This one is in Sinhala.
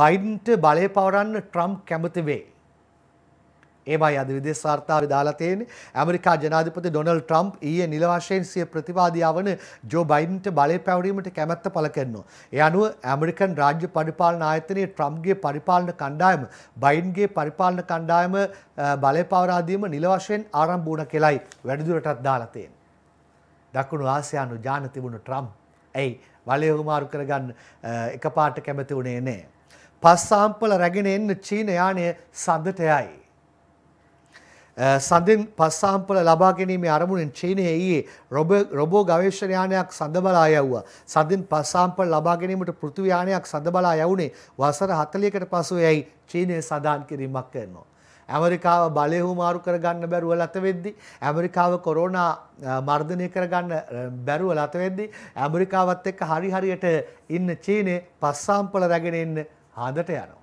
බයිඩන්ට බලය පවරන්න ට්‍රම්ප් කැමති වේ. ඒවයි අද විදේශ වාර්තාවේ දාලා තියෙන්නේ. ඇමරිකා ජනාධිපති ඩොනල්ඩ් ට්‍රම්ප් ඊයේ නිල වශයෙන් සිය ප්‍රතිවාදියා වන ජෝ බයිඩන්ට බලය පැවරීමට කැමැත්ත පළ කරනවා. ඒ අනුව ඇමරිකන් රාජ්‍ය පරිපාලන ආයතනයේ ට්‍රම්ප්ගේ පරිපාලන කණ්ඩායම බයිඩන්ගේ පරිපාලන කණ්ඩායම බලය පවරා දීම නිල වශයෙන් ආරම්භ වුණා කියලායි වැඩිදුරටත් දාලා තියෙන්නේ. දකුණු ආසියානු ජාන තිබුණු ට්‍රම්ප් ඇයි බලය හුමාරු කරගන්න එකපාරට කැමති වුණේ නැහැ. පස් සාම්පල රැගෙන එන්න චීන යානය සඳට යයි. සඳෙන් පස් සාම්පල ලබා ගැනීමේ අරමුණෙන් චීනය ඊයේ රොබෝ ගවේෂණ යානයක් සඳ බලා යවුවා. සඳෙන් පස් සාම්පල ලබා ගැනීමට පෘථිවි යානයක් සඳ බලා යවුනේ වසර 40කට පසු යයි චීනය සඳහන් කිරීමක් කරනවා. ඇමරිකාව බලය හුමාරු කරගන්න බැරුව ලත වෙද්දී ඇමරිකාව කොරෝනා මර්ධනය කරගන්න බැරුව ලත වෙද්දී ඇමරිකාවත් එක්ක හරි හරියට ඉන්න චීනය පස් සාම්පල රැගෙන එන්න හදට යනවා.